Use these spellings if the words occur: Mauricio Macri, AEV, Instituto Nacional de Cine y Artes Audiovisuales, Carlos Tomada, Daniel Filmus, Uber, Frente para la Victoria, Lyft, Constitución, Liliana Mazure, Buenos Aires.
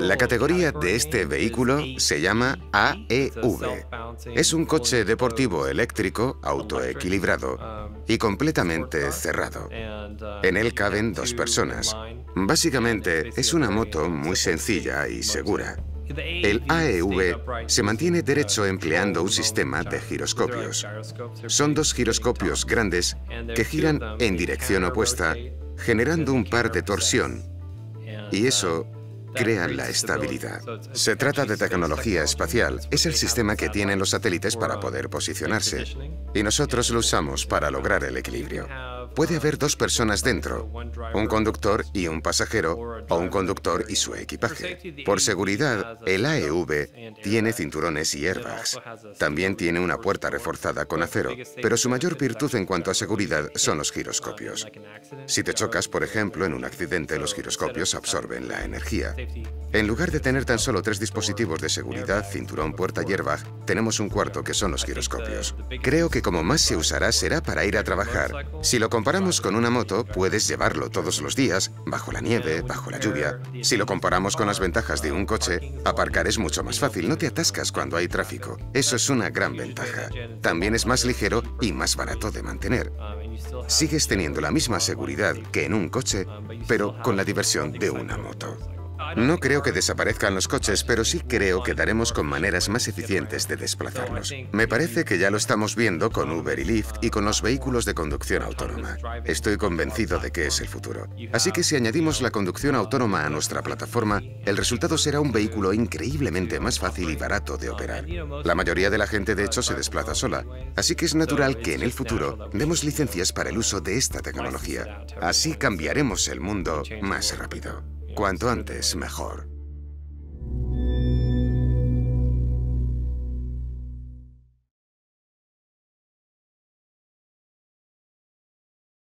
La categoría de este vehículo se llama AEV. Es un coche deportivo eléctrico autoequilibrado y completamente cerrado. En él caben dos personas. Básicamente es una moto muy sencilla y segura. El AEV se mantiene derecho empleando un sistema de giroscopios. Son dos giroscopios grandes que giran en dirección opuesta, generando un par de torsión, y eso crea la estabilidad. Se trata de tecnología espacial, es el sistema que tienen los satélites para poder posicionarse, y nosotros lo usamos para lograr el equilibrio. Puede haber dos personas dentro, un conductor y un pasajero, o un conductor y su equipaje. Por seguridad, el AEV tiene cinturones y airbags. También tiene una puerta reforzada con acero, pero su mayor virtud en cuanto a seguridad son los giroscopios. Si te chocas, por ejemplo, en un accidente, los giroscopios absorben la energía. En lugar de tener tan solo tres dispositivos de seguridad, cinturón, puerta y airbag, tenemos un cuarto que son los giroscopios. Creo que como más se usará será para ir a trabajar. Si lo comparamos con una moto, puedes llevarlo todos los días, bajo la nieve, bajo la lluvia. Si lo comparamos con las ventajas de un coche, aparcar es mucho más fácil, no te atascas cuando hay tráfico. Eso es una gran ventaja. También es más ligero y más barato de mantener. Sigues teniendo la misma seguridad que en un coche, pero con la diversión de una moto. No creo que desaparezcan los coches, pero sí creo que daremos con maneras más eficientes de desplazarnos. Me parece que ya lo estamos viendo con Uber y Lyft y con los vehículos de conducción autónoma. Estoy convencido de que es el futuro. Así que si añadimos la conducción autónoma a nuestra plataforma, el resultado será un vehículo increíblemente más fácil y barato de operar. La mayoría de la gente, de hecho, se desplaza sola, así que es natural que en el futuro demos licencias para el uso de esta tecnología. Así cambiaremos el mundo más rápido. Cuanto antes, mejor.